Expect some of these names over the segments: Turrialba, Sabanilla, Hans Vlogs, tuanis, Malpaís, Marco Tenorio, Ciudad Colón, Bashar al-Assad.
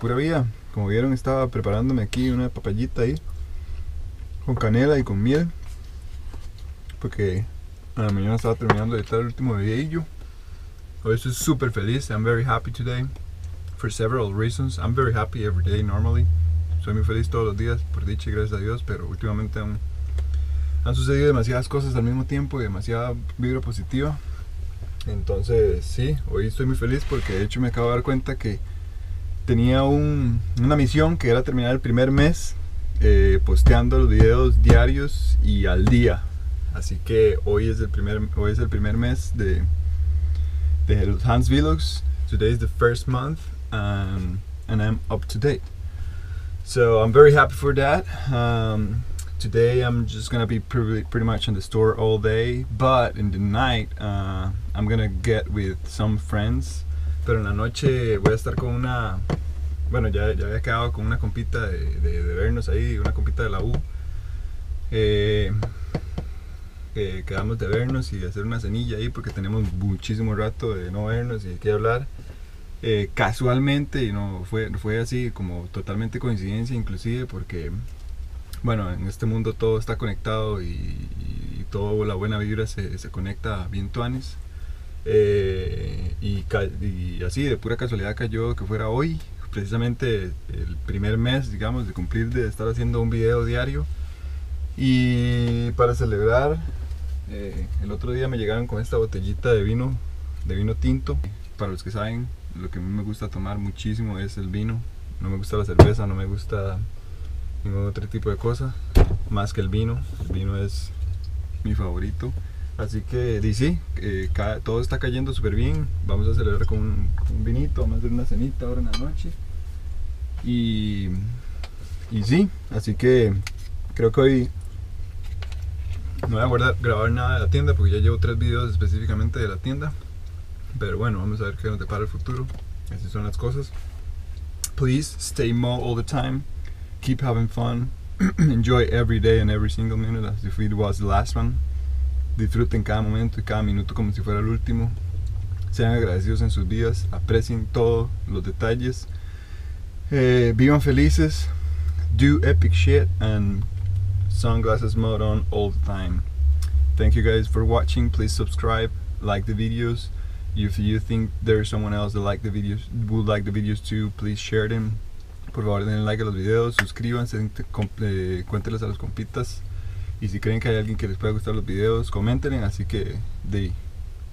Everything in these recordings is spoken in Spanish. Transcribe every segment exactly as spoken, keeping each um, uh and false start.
Pura vida, como vieron estaba preparándome aquí una papayita ahí con canela y con miel porque a la mañana estaba terminando de editar el último video. Hoy estoy súper feliz. I'm very happy today for several reasons. I'm very happy every day normally. Soy muy feliz todos los días por dicha y gracias a Dios, pero últimamente han, han sucedido demasiadas cosas al mismo tiempo y demasiada vibra positiva. Entonces sí, hoy estoy muy feliz porque de hecho me acabo de dar cuenta que tenía un, una misión que era terminar el primer mes eh, posteando los videos diarios y al día. Así que hoy es el primer, hoy es el primer mes de, de los Hans Vlogs. Today is the first month um, and I'm up to date. So I'm very happy for that. Um, today I'm just gonna be pretty, pretty much in the store all day, but in the night uh, I'm gonna get with some friends. Pero en la noche voy a estar con una, bueno ya, ya había quedado con una compita de, de, de vernos ahí, una compita de la U. Eh, eh, quedamos de vernos y de hacer una cenilla ahí porque tenemos muchísimo rato de no vernos y de qué hablar. Eh, casualmente, y no fue, fue así como totalmente coincidencia inclusive porque, bueno, en este mundo todo está conectado y, y, y toda la buena vibra se, se conecta bien tuanes. Eh, y, y así de pura casualidad cayó que fuera hoy precisamente el primer mes, digamos, de cumplir de estar haciendo un video diario. Y para celebrar eh, el otro día me llegaron con esta botellita de vino, de vino tinto. Para los que saben, lo que a mí me gusta tomar muchísimo es el vino. No me gusta la cerveza, no me gusta ningún otro tipo de cosa más que el vino. El vino es mi favorito. Así que sí, eh, todo está cayendo súper bien. Vamos a celebrar con un, un vinito, vamos a hacer una cenita ahora en la noche. Y, y sí, así que creo que hoy no voy a guardar, grabar nada de la tienda porque ya llevo tres videos específicamente de la tienda. Pero bueno, vamos a ver qué nos depara el futuro. Así son las cosas. Please stay mowed all the time. Keep having fun. Enjoy every day and every single minute as if it was the last one. Disfruten cada momento y cada minuto como si fuera el último. Sean agradecidos en sus vidas, aprecien todos los detalles, eh, vivan felices, do epic shit and sunglasses mode on all the time. Thank you guys for watching. Please subscribe, like the videos. If you think there's someone else that like the videos, would like the videos too, please share them. Por favor den like a los videos, suscríbanse, eh, cuéntenles a los compitas. Y si creen que hay alguien que les pueda gustar los videos, comenten. Así que de,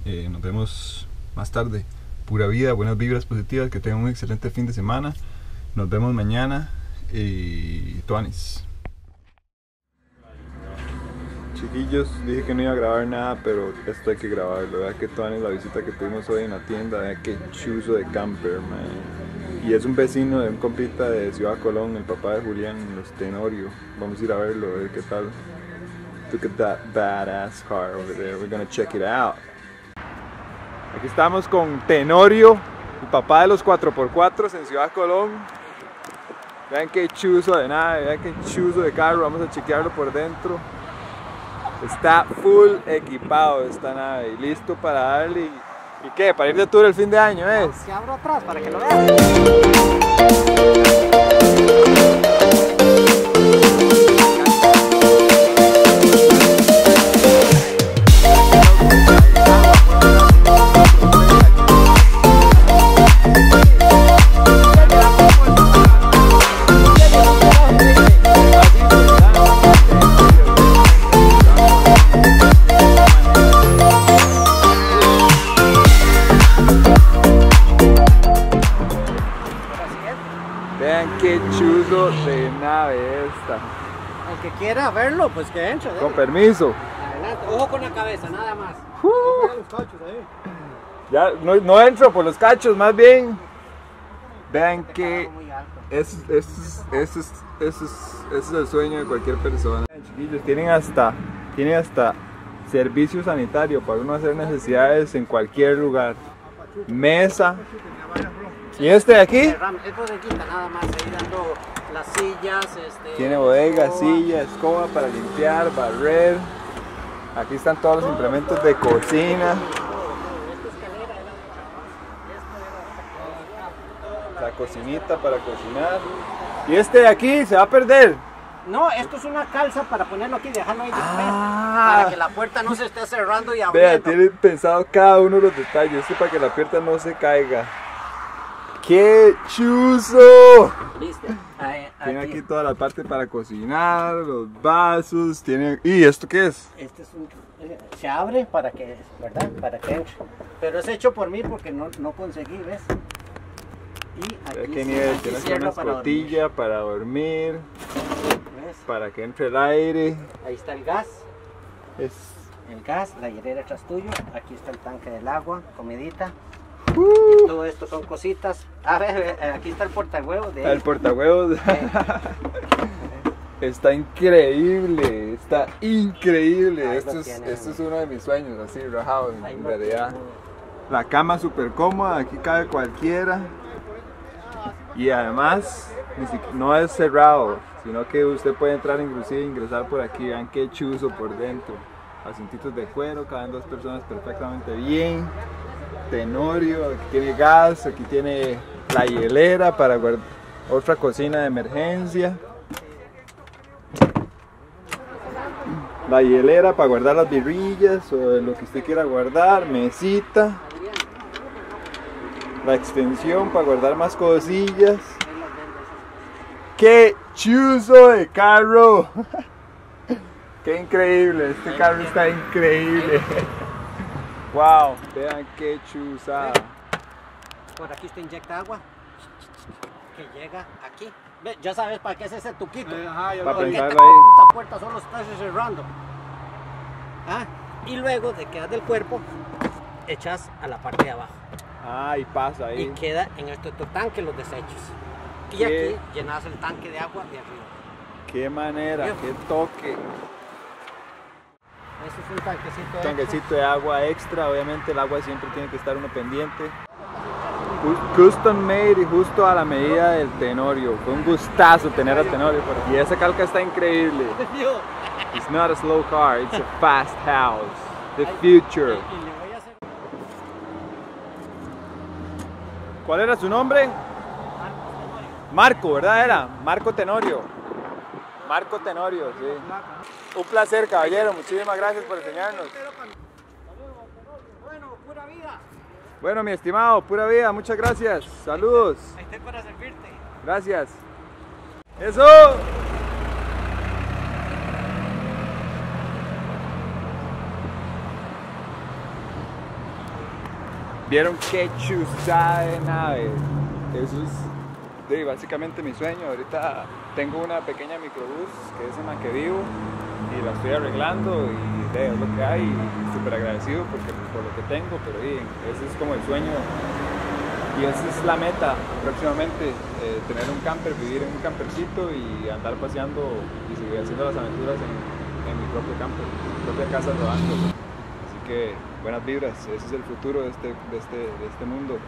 eh, nos vemos más tarde. Pura vida, buenas vibras positivas, que tengan un excelente fin de semana. Nos vemos mañana y tuanis. Chiquillos, dije que no iba a grabar nada, pero esto hay que grabarlo. Vean que tuanis la visita que tuvimos hoy en la tienda. Vean que chuzo de camper, man. Y es un vecino de un compita de Ciudad Colón, el papá de Julián, los Tenorio. Vamos a ir a verlo, a ver qué tal. Look at that badass car over there. We're gonna check it out. Aquí estamos con Tenorio, el papá de los cuatro por cuatro en Ciudad Colón. Vean qué chuzo de nada, vean qué chuzo de carro. Vamos a chequearlo por dentro. Está full equipado esta nave y listo para darle. ¿Y, y qué? Para ir de tour el fin de año, ¿eh? No, se abro atrás para que lo vean. De nave esta. El que quiera verlo, pues que entre. Con permiso. Adelante. Ojo con la cabeza, nada más. Uh. No los cachos ahí. Ya no, no entro por los cachos, más bien. Vean que Es, es, es, es, es, es el sueño de cualquier persona. Chiquillos, tienen hasta, tienen hasta servicio sanitario para uno hacer necesidades en cualquier lugar. Mesa. ¿Y este de aquí? Es bodeguita nada más, ahí dando las sillas. Este, tiene bodega, escoba, silla, escoba para limpiar, barrer. Aquí están todos los implementos de cocina. La cocinita para cocinar. ¿Y este de aquí se va a perder? No, esto es una calza para ponerlo aquí y dejarlo ahí después, ah, para que la puerta no se esté cerrando y abriendo. Vea, tienen pensado cada uno de los detalles, esto para que la puerta no se caiga. ¡Qué chuzo! Listo. Ahí, tiene aquí. aquí toda la parte para cocinar, los vasos, tiene... ¿Y esto qué es? Este es un... se abre para que, ¿verdad? Para que... pero es hecho por mí porque no, no conseguí, ¿ves? Y aquí qué nivel, aquí tienes una escotilla para dormir, ¿ves? Para que entre el aire. Ahí está el gas. Es... el gas, la hielera atrás tuyo, aquí está el tanque del agua, comidita. Uh. Y todo esto son cositas. A ver, aquí está el portahuevos de él. El portahuevos. Está increíble, está increíble. Esto es, tienen, esto es uno de mis sueños, así rajado en, en realidad. Tienen. La cama súper cómoda, aquí cabe cualquiera. Y además, no es cerrado, sino que usted puede entrar inclusive e ingresar por aquí. Vean qué chuzo por dentro. Asientitos de cuero, caben dos personas perfectamente bien. Tenorio, aquí tiene gas, aquí tiene la hielera para guardar, otra cocina de emergencia, la hielera para guardar las birrillas o lo que usted quiera guardar, mesita, la extensión para guardar más cosillas. ¡Qué chuzo de carro! ¡Qué increíble! Este carro está increíble. Wow, vean qué chuzada. Por aquí usted inyecta agua que llega aquí. Ve, ya sabes para qué es ese tuquito. Eh, ajá, yo para pensarlo ahí. Esta puerta solo está cerrando. ¿Ah? Y luego te quedas del cuerpo, echas a la parte de abajo. Ah, y pasa ahí. Y queda en este tanque los desechos. Y qué, aquí llenas el tanque de agua de arriba. Qué manera, ¿Qué? qué toque. Eso es un tanquecito, tanquecito de agua extra, obviamente el agua siempre tiene que estar uno pendiente. Custom made y justo a la medida del Tenorio. Fue un gustazo tener a Tenorio por aquí. Y esa calca está increíble. It's not a slow car, it's a fast house. The future. ¿Cuál era su nombre? Marco, ¿verdad era? Marco Tenorio. Marco Tenorio, sí. Un placer, caballero, muchísimas gracias por enseñarnos. Bueno, pura vida. Bueno, mi estimado, pura vida, muchas gracias. Saludos. Ahí estoy para servirte. Gracias. ¡Eso! ¿Vieron qué chuzada de nave? Eso es de, básicamente mi sueño. Ahorita tengo una pequeña microbús que es en la que vivo. Y la estoy arreglando y de, es lo que hay, y súper agradecido porque, por lo que tengo, pero y, ese es como el sueño y esa es la meta próximamente, eh, tener un camper, vivir en un campercito y andar paseando y seguir haciendo las aventuras en, en mi propio camper, en mi propia casa rodando. Así que buenas vibras, ese es el futuro de este, de este, de este mundo.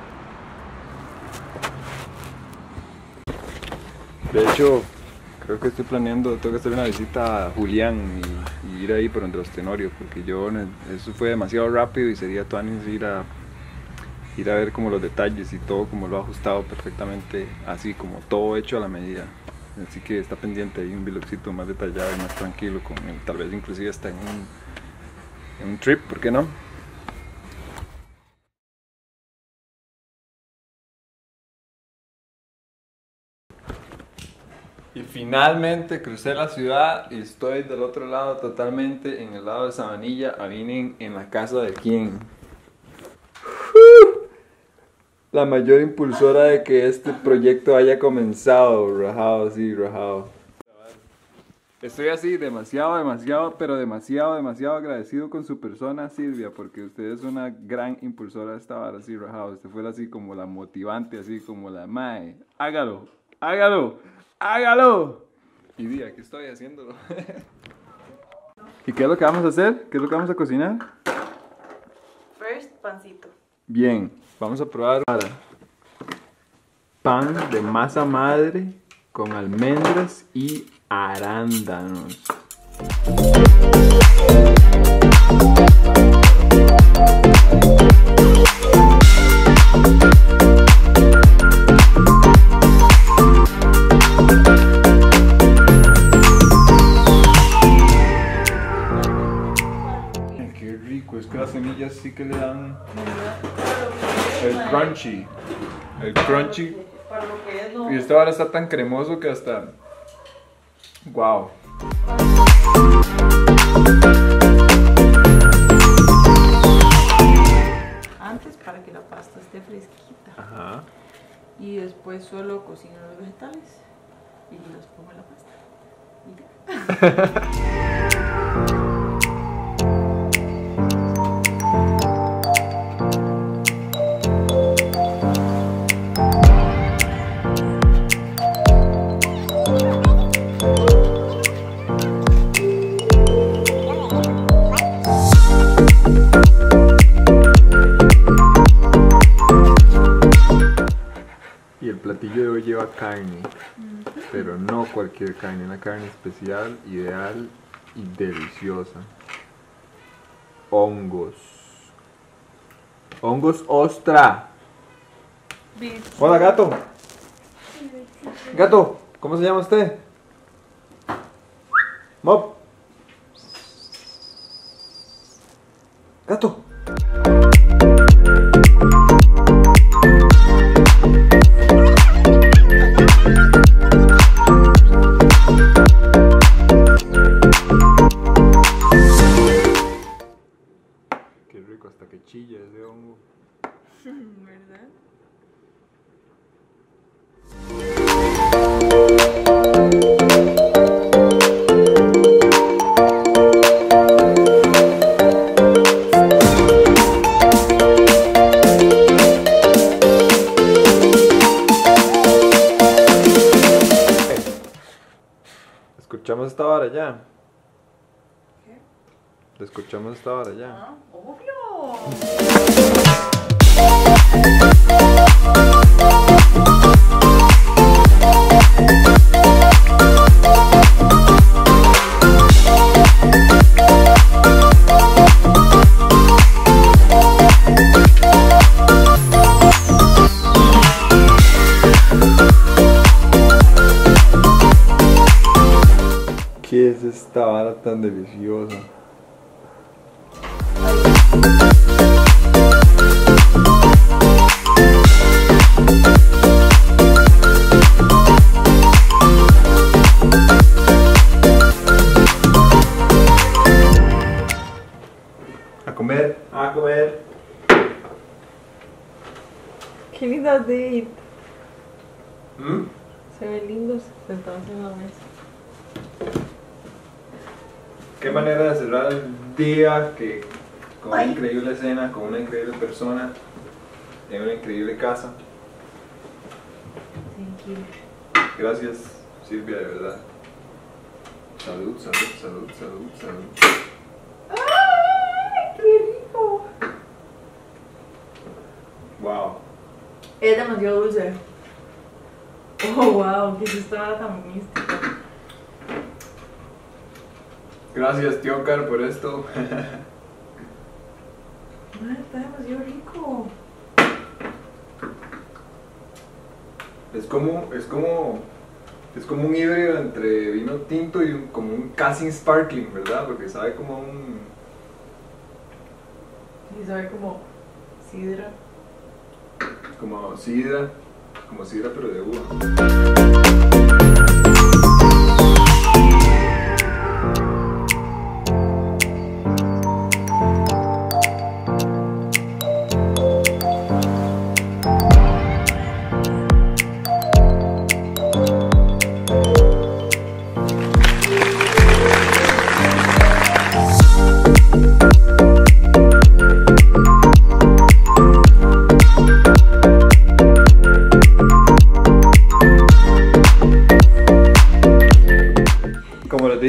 De hecho, creo que estoy planeando, tengo que hacer una visita a Julián y, y ir ahí por entre los Tenorios, porque yo, eso fue demasiado rápido y sería todo ir a, ir a ver como los detalles y todo como lo ha ajustado perfectamente, así como todo hecho a la medida. Así que está pendiente ahí un vlogcito más detallado y más tranquilo, con él, tal vez inclusive hasta en un, en un trip, ¿por qué no? Y finalmente crucé la ciudad y estoy del otro lado, totalmente en el lado de Sabanilla. Adivinen en la casa de quién. La mayor impulsora de que este proyecto haya comenzado. Rajado, sí, rajado. Estoy así, demasiado, demasiado, pero demasiado, demasiado agradecido con su persona, Silvia, porque usted es una gran impulsora de esta vara, así, rajado. Usted fue así como la motivante, así como la mae. Hágalo. hágalo, hágalo. Y día, ¿qué estoy haciéndolo? ¿Y qué es lo que vamos a hacer? ¿Qué es lo que vamos a cocinar? First, pancito. Bien, vamos a probar para pan de masa madre con almendras y arándanos. Qué rico, es que las semillas sí que le dan el crunchy, el crunchy. Y esto ahora está tan cremoso que hasta... ¡Wow! Antes para que la pasta esté fresquita. Ajá. Y después solo cocino los vegetales y los pongo en la pasta. Y ya. Lleva carne, mm. pero no cualquier carne, una carne especial, ideal y deliciosa. Hongos. Hongos ostra. Hola, gato. Gato, ¿cómo se llama usted? Mop. Gato. ¿Verdad? Escuchamos esta vara ya. ¿Qué? Escuchamos esta vara ya. Ah, obvio. ¿Qué es esta vara tan deliciosa? Qué linda de ir. ¿Mm? Se ven lindos sentados en la mesa. Qué manera de cerrar el día, que con una increíble cena, con una increíble persona, en una increíble casa. Thank you. Gracias, Silvia, de verdad. Salud, salud, salud, salud, salud. ¡Ay, qué rico! Wow. Es demasiado dulce. Oh, wow, que es esta vara tan mística. Gracias, tío Car, por esto. Man, está demasiado rico. Es como, es como, es como un híbrido entre vino tinto y un, como un casi sparkling, ¿verdad? Porque sabe como un... Sí, sabe como sidra. Como sidra, como sidra pero de uva.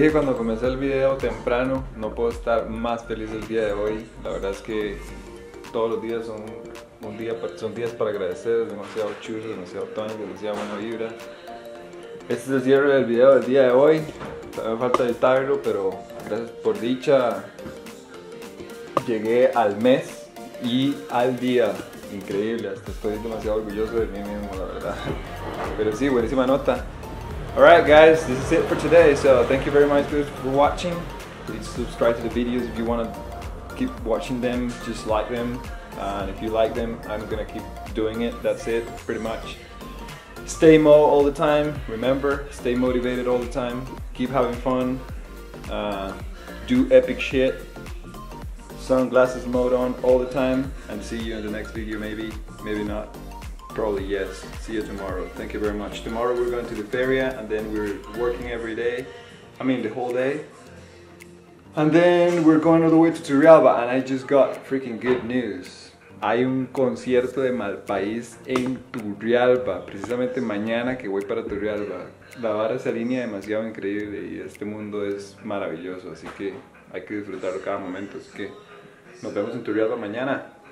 dije cuando comencé el video temprano, no puedo estar más feliz el día de hoy. La verdad es que todos los días son, un día, son días para agradecer, es demasiado chulo, demasiado tónico, demasiado buena vibra. Este es el cierre del video del día de hoy, también falta editarlo, pero gracias por dicha. Llegué al mes y al día, increíble, hasta estoy demasiado orgulloso de mí mismo, la verdad. Pero sí, buenísima nota. Alright guys, this is it for today, so thank you very much for watching. Please subscribe to the videos if you want to keep watching them, just like them, uh, and if you like them, I'm gonna keep doing it, that's it, pretty much. Stay mo all the time, remember, stay motivated all the time, keep having fun, uh, do epic shit, sunglasses mode on all the time, and see you in the next video, maybe, maybe not. Probably yes. See you tomorrow. Thank you very much. Tomorrow we're going to the feria and then we're working every day. I mean the whole day. And then we're going all the way to Turrialba and I just got freaking good news. Hay un concierto de Malpaís en Turrialba. Precisamente mañana que voy para Turrialba. La vara se alinea demasiado increíble y este mundo es maravilloso. Así que hay que disfrutarlo cada momento. Así que nos vemos en Turrialba mañana.